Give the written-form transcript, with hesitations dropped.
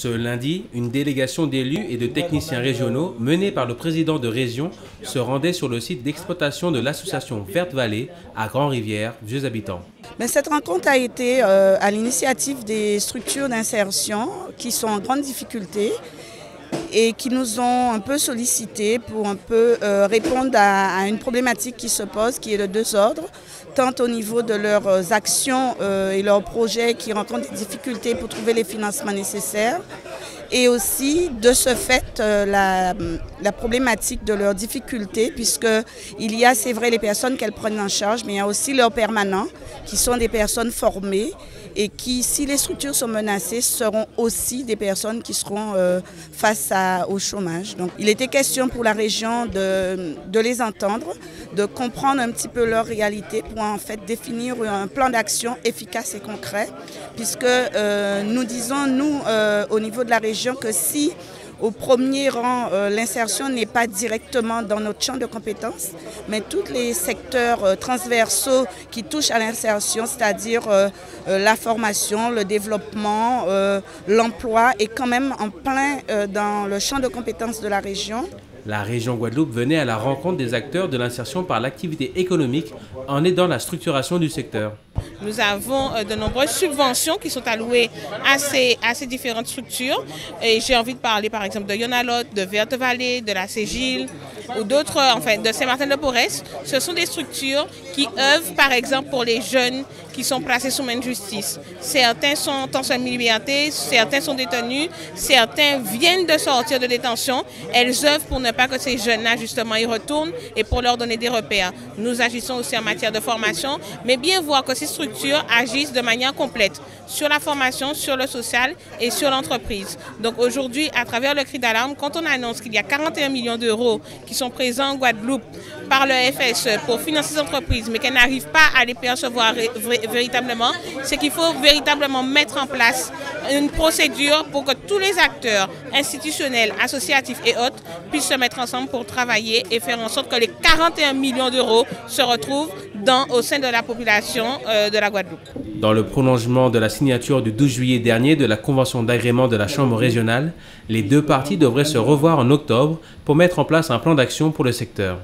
Ce lundi, une délégation d'élus et de techniciens régionaux menée par le président de région se rendait sur le site d'exploitation de l'association Verte Vallée à Grand-Rivière, vieux habitants. Mais cette rencontre a été à l'initiative des structures d'insertion qui sont en grande difficulté et qui nous ont un peu sollicité pour un peu répondre à une problématique qui se pose, qui est de deux ordres, tant au niveau de leurs actions et leurs projets qui rencontrent des difficultés pour trouver les financements nécessaires, et aussi de ce fait la problématique de leurs difficultés, puisqu'il y a, c'est vrai, les personnes qu'elles prennent en charge, mais il y a aussi leurs permanents, qui sont des personnes formées et qui, si les structures sont menacées, seront aussi des personnes qui seront face au chômage. Donc, il était question pour la région de les entendre, de comprendre un petit peu leur réalité pour en fait définir un plan d'action efficace et concret, puisque nous disons, nous, au niveau de la région, que si au premier rang, l'insertion n'est pas directement dans notre champ de compétences, mais tous les secteurs transversaux qui touchent à l'insertion, c'est-à-dire la formation, le développement, l'emploi, est quand même en plein dans le champ de compétences de la région. La région Guadeloupe venait à la rencontre des acteurs de l'insertion par l'activité économique en aidant la structuration du secteur. Nous avons de nombreuses subventions qui sont allouées à ces différentes structures. Et j'ai envie de parler par exemple de Yonalote, de Verte Vallée, de la Ségile ou d'autres, enfin de Saint-Martin-de-Porès. Ce sont des structures qui œuvrent par exemple pour les jeunes qui sont placés sous main de justice. Certains sont en semi-liberté, certains sont détenus, certains viennent de sortir de détention. Elles œuvrent pour ne pas que ces jeunes-là justement y retournent et pour leur donner des repères. Nous agissons aussi en matière de formation, mais bien voir que ces structures agissent de manière complète sur la formation, sur le social et sur l'entreprise. Donc aujourd'hui, à travers le cri d'alarme, quand on annonce qu'il y a 41 millions d'euros qui sont présents en Guadeloupe par le FSE pour financer ces entreprises, mais qu'elles n'arrivent pas à les percevoir véritablement, c'est qu'il faut véritablement mettre en place une procédure pour que tous les acteurs institutionnels, associatifs et autres puissent se mettre ensemble pour travailler et faire en sorte que les 41 millions d'euros se retrouvent au sein de la population de la Guadeloupe. Dans le prolongement de la signature du 12 juillet dernier de la convention d'agrément de la Chambre régionale, les deux parties devraient se revoir en octobre pour mettre en place un plan d'action pour le secteur.